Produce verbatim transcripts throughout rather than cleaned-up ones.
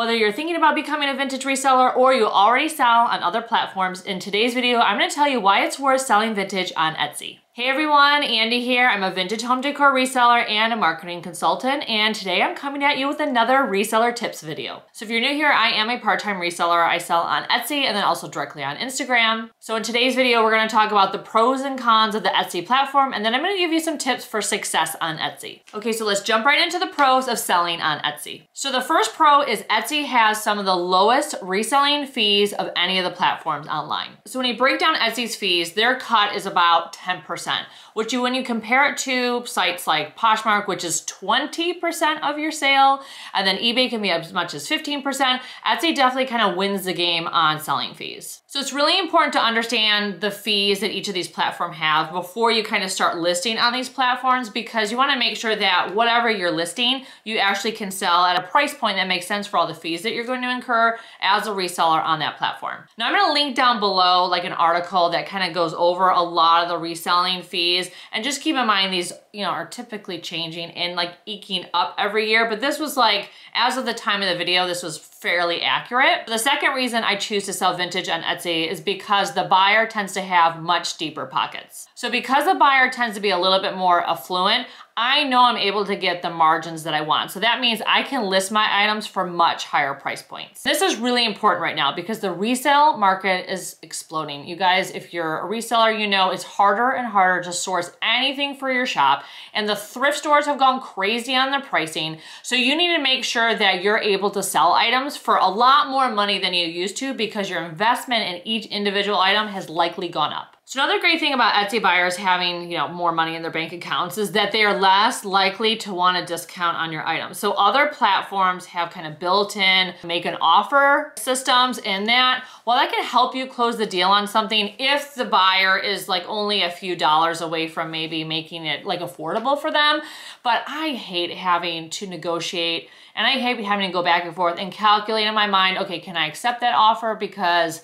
Whether you're thinking about becoming a vintage reseller or you already sell on other platforms, in today's video, I'm going to tell you why it's worth selling vintage on Etsy. Hey everyone, Andi here. I'm a vintage home decor reseller and a marketing consultant, and today I'm coming at you with another reseller tips video. So if you're new here, I am a part-time reseller. I sell on Etsy and then also directly on Instagram. So in today's video, we're gonna talk about the pros and cons of the Etsy platform, and then I'm gonna give you some tips for success on Etsy. Okay, so let's jump right into the pros of selling on Etsy. So the first pro is Etsy has some of the lowest reselling fees of any of the platforms online. So when you break down Etsy's fees, their cut is about ten percent. Which you, when you compare it to sites like Poshmark, which is twenty percent of your sale, and then eBay can be as much as fifteen percent, Etsy definitely kind of wins the game on selling fees. So it's really important to understand the fees that each of these platforms have before you kind of start listing on these platforms, because you want to make sure that whatever you're listing, you actually can sell at a price point that makes sense for all the fees that you're going to incur as a reseller on that platform. Now I'm going to link down below like an article that kind of goes over a lot of the reselling fees, and just keep in mind these, you know, are typically changing and like eking up every year, but this was like, as of the time of the video, this was fairly accurate. The second reason I choose to sell vintage on Etsy is because the buyer tends to have much deeper pockets. So because the buyer tends to be a little bit more affluent, I know I'm able to get the margins that I want. So that means I can list my items for much higher price points. This is really important right now because the resale market is exploding. You guys, if you're a reseller, you know it's harder and harder to source anything for your shop, and the thrift stores have gone crazy on the pricing. So you need to make sure that you're able to sell items for a lot more money than you used to, because your investment in each individual item has likely gone up. So another great thing about Etsy buyers having, you know, more money in their bank accounts is that they are less likely to want a discount on your items. So other platforms have kind of built-in make an offer systems in that. Well, that can help you close the deal on something if the buyer is like only a few dollars away from maybe making it like affordable for them. But I hate having to negotiate, and I hate having to go back and forth and calculate in my mind, okay, can I accept that offer because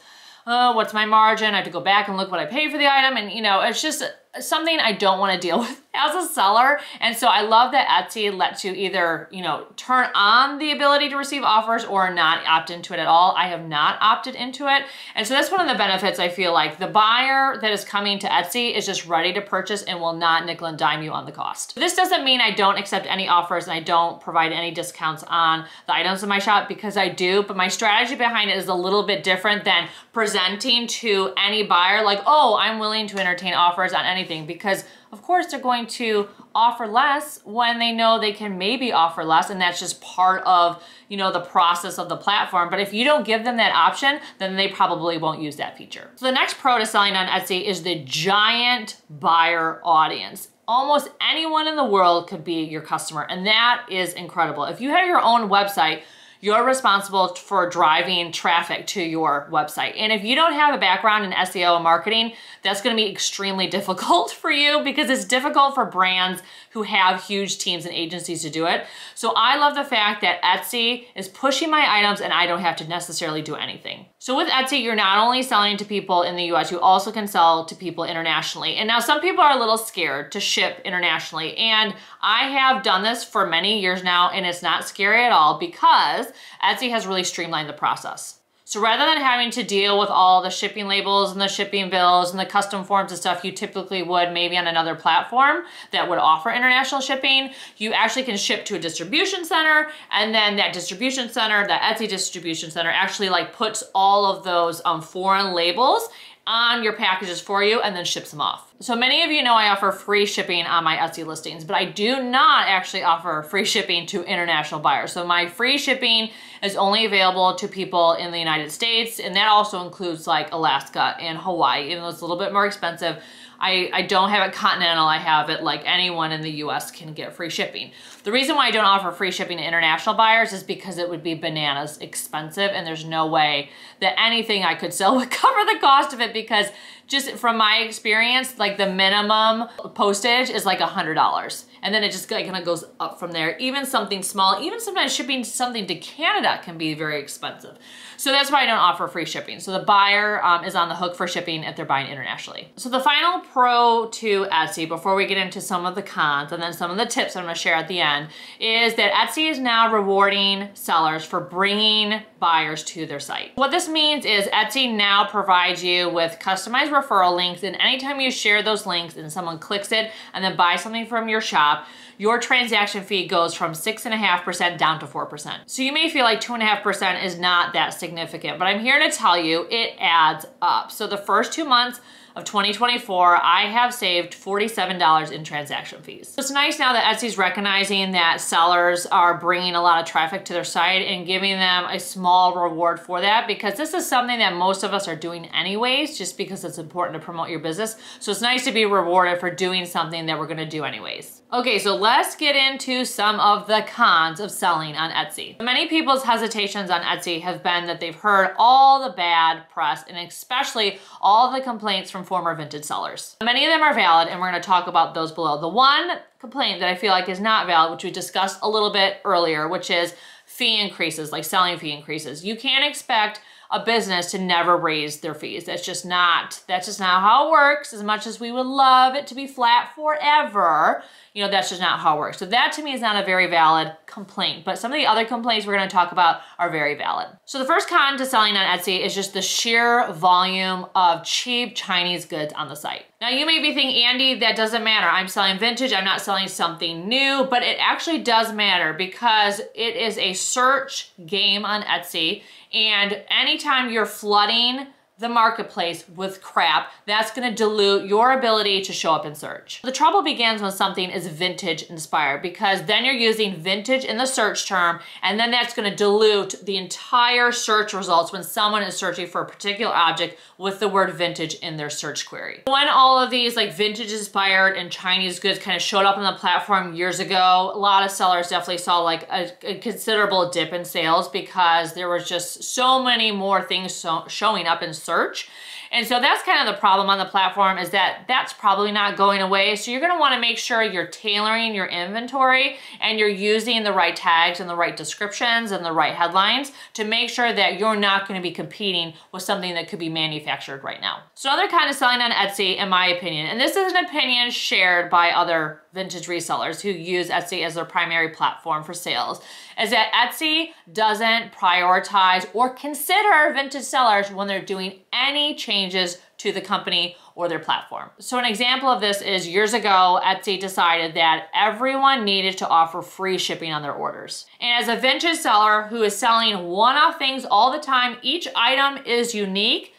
oh, what's my margin? I have to go back and look what I paid for the item. And you know, it's just something I don't want to deal with as a seller. And so I love that Etsy lets you either, you know, turn on the ability to receive offers or not opt into it at all. I have not opted into it. And so that's one of the benefits I feel like. The buyer that is coming to Etsy is just ready to purchase and will not nickel and dime you on the cost. This doesn't mean I don't accept any offers and I don't provide any discounts on the items in my shop, because I do, but my strategy behind it is a little bit different than presenting to any buyer like, oh, I'm willing to entertain offers on anything, because of course they're going to offer less when they know they can maybe offer less, and that's just part of, you know, the process of the platform. But if you don't give them that option, then they probably won't use that feature. So the next pro to selling on Etsy is the giant buyer audience. Almost anyone in the world could be your customer, and that is incredible. If you have your own website, you're responsible for driving traffic to your website. And if you don't have a background in S E O and marketing, that's gonna be extremely difficult for you, because it's difficult for brands who have huge teams and agencies to do it. So I love the fact that Etsy is pushing my items and I don't have to necessarily do anything. So with Etsy, you're not only selling to people in the U S, you also can sell to people internationally. And now some people are a little scared to ship internationally. And I have done this for many years now, and it's not scary at all, because Etsy has really streamlined the process. So rather than having to deal with all the shipping labels and the shipping bills and the custom forms and stuff you typically would maybe on another platform that would offer international shipping, you actually can ship to a distribution center, and then that distribution center, the Etsy distribution center, actually like puts all of those um, foreign labels on your packages for you and then ships them off. So many of you know I offer free shipping on my Etsy listings, but I do not actually offer free shipping to international buyers. So my free shipping is only available to people in the United States, and that also includes like Alaska and Hawaii, even though it's a little bit more expensive. I, I don't have it continental, I have it like anyone in the U S can get free shipping. The reason why I don't offer free shipping to international buyers is because it would be bananas expensive, and there's no way that anything I could sell would cover the cost of it, because just from my experience, like the minimum postage is like a hundred dollars. and then it just kind of goes up from there. Even something small, even sometimes shipping something to Canada can be very expensive. So that's why I don't offer free shipping. So the buyer um, is on the hook for shipping if they're buying internationally. So the final pro to Etsy, before we get into some of the cons and then some of the tips I'm gonna share at the end, is that Etsy is now rewarding sellers for bringing buyers to their site. What this means is Etsy now provides you with customized referral links, and anytime you share those links and someone clicks it and then buys something from your shop, your transaction fee goes from six point five percent down to four percent. So you may feel like two point five percent is not that significant, but I'm here to tell you it adds up. So the first two months of twenty twenty-four, I have saved forty-seven dollars in transaction fees. So it's nice now that Etsy's recognizing that sellers are bringing a lot of traffic to their site and giving them a small reward for that, because this is something that most of us are doing anyways, just because it's important to promote your business. So it's nice to be rewarded for doing something that we're gonna do anyways. Okay, so let's get into some of the cons of selling on Etsy. Many people's hesitations on Etsy have been that they've heard all the bad press and especially all the complaints from former vintage sellers. Many of them are valid, and we're going to talk about those below. The one complaint that I feel like is not valid, which we discussed a little bit earlier, which is fee increases, like selling fee increases. You can't expect a business to never raise their fees. That's just not, that's just not how it works. As much as we would love it to be flat forever, you know, that's just not how it works. So that to me is not a very valid complaint, but some of the other complaints we're gonna talk about are very valid. So the first con to selling on Etsy is just the sheer volume of cheap Chinese goods on the site. Now you may be thinking, Andi, that doesn't matter. I'm selling vintage, I'm not selling something new, but it actually does matter because it is a search game on Etsy. And anytime you're flooding the marketplace with crap, that's gonna dilute your ability to show up in search. The trouble begins when something is vintage inspired, because then you're using vintage in the search term, and then that's gonna dilute the entire search results when someone is searching for a particular object with the word vintage in their search query. When all of these like vintage inspired and Chinese goods kind of showed up on the platform years ago, a lot of sellers definitely saw like a, a considerable dip in sales because there was just so many more things so, showing up in search. And so that's kind of the problem on the platform, is that that's probably not going away. So you're going to want to make sure you're tailoring your inventory and you're using the right tags and the right descriptions and the right headlines to make sure that you're not going to be competing with something that could be manufactured right now. So another kind of selling on Etsy, in my opinion, and this is an opinion shared by other vintage resellers who use Etsy as their primary platform for sales, is that Etsy doesn't prioritize or consider vintage sellers when they're doing any changes to the company or their platform. So an example of this is years ago, Etsy decided that everyone needed to offer free shipping on their orders. And as a vintage seller who is selling one-off things all the time, each item is unique.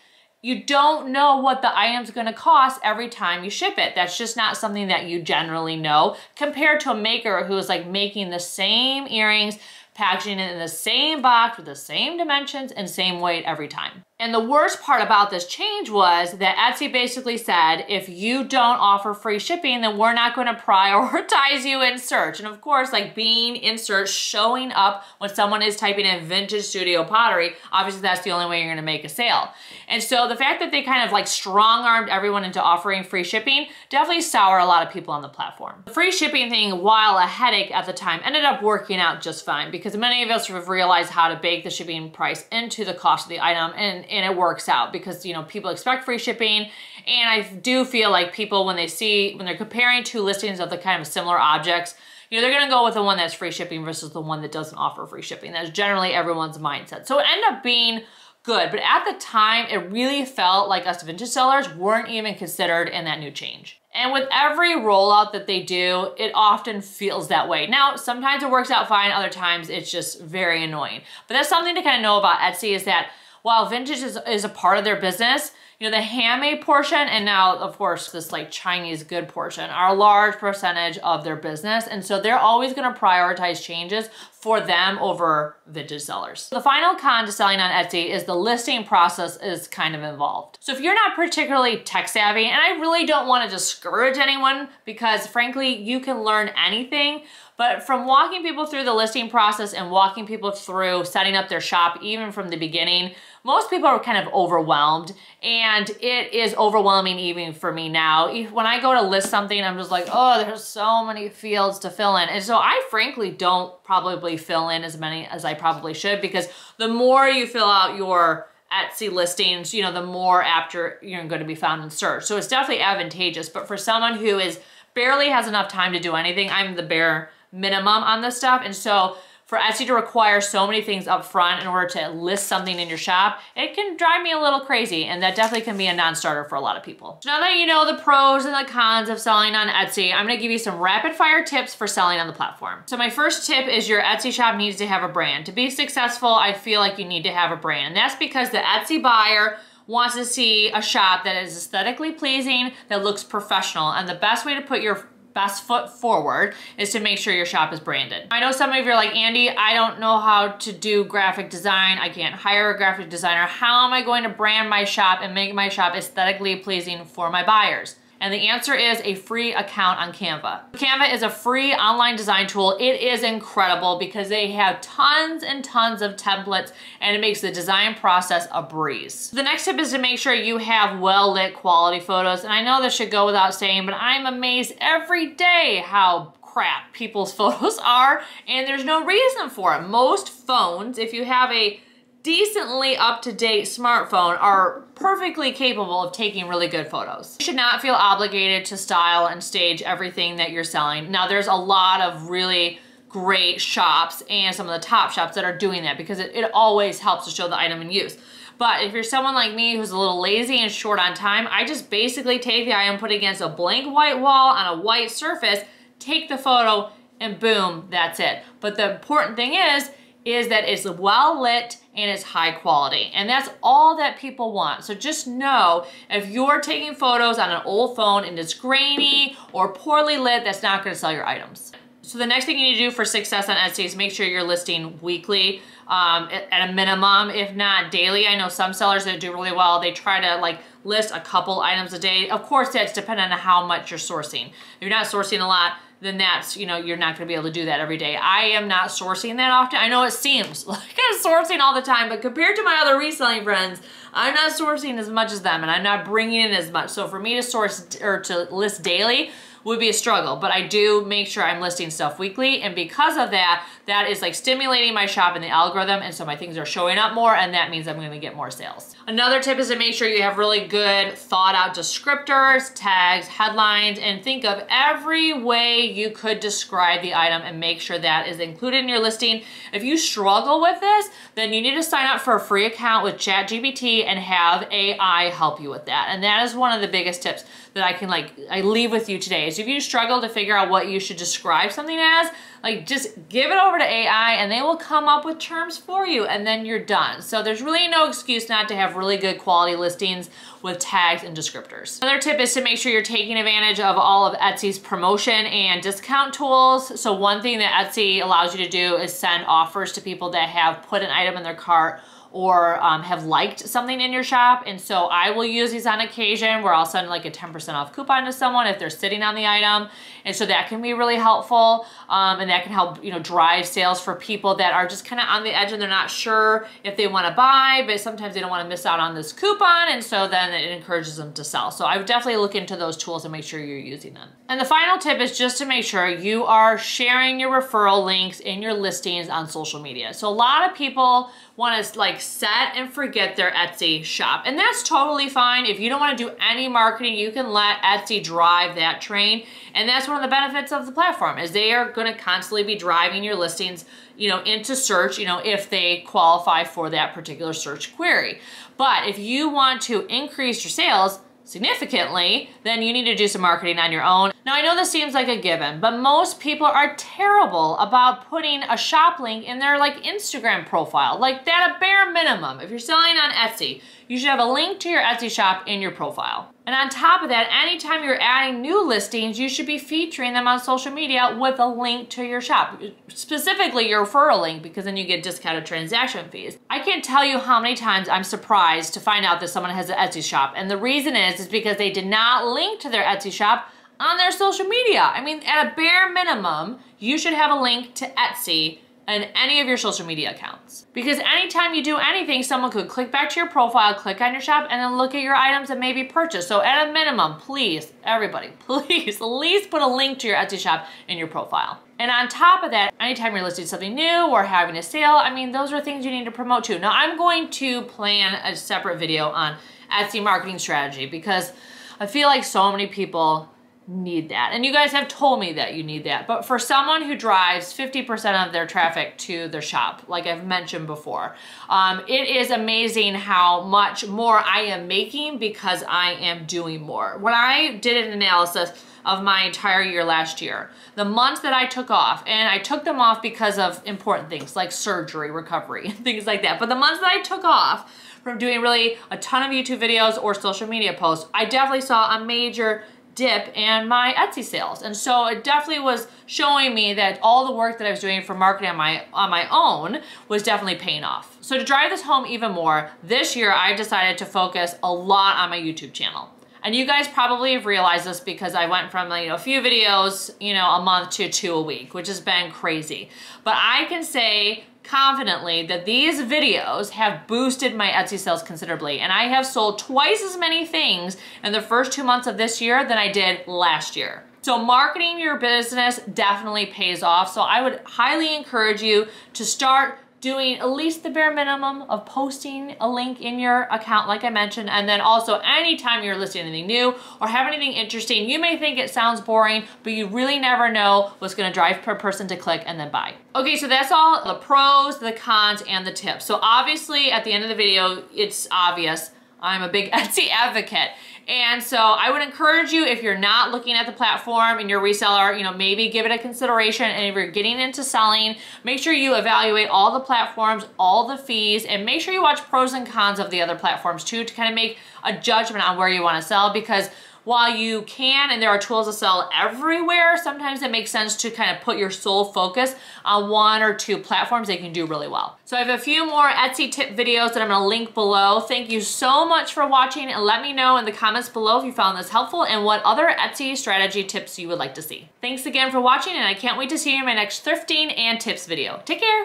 You don't know what the item's gonna cost every time you ship it. That's just not something that you generally know, compared to a maker who is like making the same earrings, packaging it in the same box with the same dimensions and same weight every time. And the worst part about this change was that Etsy basically said, if you don't offer free shipping, then we're not going to prioritize you in search. And of course, like being in search, showing up when someone is typing in vintage studio pottery, obviously that's the only way you're going to make a sale. And so the fact that they kind of like strong-armed everyone into offering free shipping definitely soured a lot of people on the platform. The free shipping thing, while a headache at the time, ended up working out just fine because many of us have realized how to bake the shipping price into the cost of the item, and and it works out because, you know, people expect free shipping. And I do feel like people, when they see, when they're comparing two listings of the kind of similar objects, you know, they're gonna go with the one that's free shipping versus the one that doesn't offer free shipping. That's generally everyone's mindset. So it ended up being good, but at the time, it really felt like us vintage sellers weren't even considered in that new change. And with every rollout that they do, it often feels that way. Now, sometimes it works out fine, other times it's just very annoying. But that's something to kind of know about Etsy, is that while vintage is, is a part of their business, you know, the handmade portion, and now of course this like Chinese good portion, are a large percentage of their business. And so they're always gonna prioritize changes for them over vintage sellers. The final con to selling on Etsy is the listing process is kind of involved. So if you're not particularly tech savvy, and I really don't want to discourage anyone because frankly, you can learn anything, but from walking people through the listing process and walking people through setting up their shop, even from the beginning, most people are kind of overwhelmed, and it is overwhelming even for me now. When I go to list something, I'm just like, oh, there's so many fields to fill in. And so I frankly don't probably fill in as many as I probably should, because the more you fill out your Etsy listings, you know, the more after you're going to be found in search. So it's definitely advantageous, but for someone who is barely has enough time to do anything, I'm the bare minimum on this stuff. And so for Etsy to require so many things up front in order to list something in your shop, it can drive me a little crazy, and that definitely can be a non-starter for a lot of people. So now that you know the pros and the cons of selling on Etsy, I'm gonna give you some rapid fire tips for selling on the platform. So my first tip is your Etsy shop needs to have a brand. To be successful, I feel like you need to have a brand. And that's because the Etsy buyer wants to see a shop that is aesthetically pleasing, that looks professional, and the best way to put your best foot forward is to make sure your shop is branded. I know some of you are like, Andi, I don't know how to do graphic design. I can't hire a graphic designer. How am I going to brand my shop and make my shop aesthetically pleasing for my buyers? And the answer is a free account on Canva. Canva is a free online design tool. It is incredible because they have tons and tons of templates, and it makes the design process a breeze. The next tip is to make sure you have well-lit quality photos. And I know this should go without saying, but I'm amazed every day how crap people's photos are, and there's no reason for it. Most phones, if you have a decently up-to-date smartphone, are perfectly capable of taking really good photos. You should not feel obligated to style and stage everything that you're selling. Now, there's a lot of really great shops and some of the top shops that are doing that because it, it always helps to show the item in use. But if you're someone like me who's a little lazy and short on time, I just basically take the item, put it against a blank white wall on a white surface, take the photo, and boom, that's it. But the important thing is, is that it's well lit and it's high quality. And that's all that people want. So just know if you're taking photos on an old phone and it's grainy or poorly lit, that's not gonna sell your items. So the next thing you need to do for success on Etsy is make sure you're listing weekly um, at a minimum, if not daily. I know some sellers that do really well, they try to like list a couple items a day. Of course, that's dependent on how much you're sourcing. If you're not sourcing a lot, then that's, you know, you're not going to be able to do that every day. I am not sourcing that often. I know it seems like I'm sourcing all the time, but compared to my other reselling friends, I'm not sourcing as much as them, and I'm not bringing in as much. So for me to source or to list daily would be a struggle, but I do make sure I'm listing stuff weekly. And because of that, that is like stimulating my shop and the algorithm. And so my things are showing up more, and that means I'm going to get more sales. Another tip is to make sure you have really good thought out descriptors, tags, headlines, and think of every way you could describe the item and make sure that is included in your listing. If you struggle with this, then you need to sign up for a free account with ChatGPT and have A I help you with that. And that is one of the biggest tips that I can like, I leave with you today. So if you struggle to figure out what you should describe something as, like just give it over to A I and they will come up with terms for you, and then you're done. So there's really no excuse not to have really good quality listings with tags and descriptors. Another tip is to make sure you're taking advantage of all of Etsy's promotion and discount tools. So one thing that Etsy allows you to do is send offers to people that have put an item in their cart or um, have liked something in your shop. And so I will use these on occasion where I'll send like a ten percent off coupon to someone if they're sitting on the item. And so that can be really helpful. Um, and that can help, you know, drive sales for people that are just kind of on the edge and they're not sure if they want to buy, but sometimes they don't want to miss out on this coupon. And so then it encourages them to sell. So I would definitely look into those tools and make sure you're using them. And the final tip is just to make sure you are sharing your referral links in your listings on social media. So a lot of people want to like set and forget their Etsy shop. And that's totally fine. If you don't want to do any marketing, you can let Etsy drive that train. And that's one of the benefits of the platform is they are going to constantly be driving your listings, you know, into search, you know, if they qualify for that particular search query. But if you want to increase your sales significantly, then you need to do some marketing on your own. Now, I know this seems like a given, but most people are terrible about putting a shop link in their like Instagram profile, like that a bare minimum. If you're selling on Etsy, you should have a link to your Etsy shop in your profile. And on top of that, anytime you're adding new listings, you should be featuring them on social media with a link to your shop, specifically your referral link, because then you get discounted transaction fees. I can't tell you how many times I'm surprised to find out that someone has an Etsy shop. And the reason is, is because they did not link to their Etsy shop on their social media. I mean, at a bare minimum, you should have a link to Etsy and any of your social media accounts. Because anytime you do anything, someone could click back to your profile, click on your shop, and then look at your items that may be purchased. So at a minimum, please, everybody, please, at least put a link to your Etsy shop in your profile. And on top of that, anytime you're listing something new or having a sale, I mean, those are things you need to promote too. Now, I'm going to plan a separate video on Etsy marketing strategy because I feel like so many people need that. And you guys have told me that you need that. But for someone who drives fifty percent of their traffic to their shop, like I've mentioned before, um, it is amazing how much more I am making because I am doing more. When I did an analysis of my entire year last year, the months that I took off, and I took them off because of important things like surgery, recovery, things like that. But the months that I took off from doing really a ton of YouTube videos or social media posts, I definitely saw a major dip in my Etsy sales. And so it definitely was showing me that all the work that I was doing for marketing on my, on my own was definitely paying off. So to drive this home even more, this year I decided to focus a lot on my YouTube channel. And you guys probably have realized this because I went from like, you know, a few videos, you know, a month to two a week, which has been crazy. But I can say confidently that these videos have boosted my Etsy sales considerably, and I have sold twice as many things in the first two months of this year than I did last year. So marketing your business definitely pays off. So I would highly encourage you to start doing at least the bare minimum of posting a link in your account, like I mentioned. And then also anytime you're listing anything new or have anything interesting, you may think it sounds boring, but you really never know what's gonna drive per person to click and then buy. Okay, so that's all the pros, the cons, and the tips. So obviously at the end of the video, it's obvious I'm a big Etsy advocate. And so I would encourage you, if you're not looking at the platform and you're a reseller, you know, maybe give it a consideration. And if you're getting into selling, make sure you evaluate all the platforms, all the fees, and make sure you watch pros and cons of the other platforms too, to kind of make a judgment on where you want to sell. Because while you can, and there are tools to sell everywhere, sometimes it makes sense to kind of put your sole focus on one or two platforms that can do really well. So I have a few more Etsy tip videos that I'm gonna link below. Thank you so much for watching, and let me know in the comments below if you found this helpful and what other Etsy strategy tips you would like to see. Thanks again for watching, and I can't wait to see you in my next thrifting and tips video. Take care.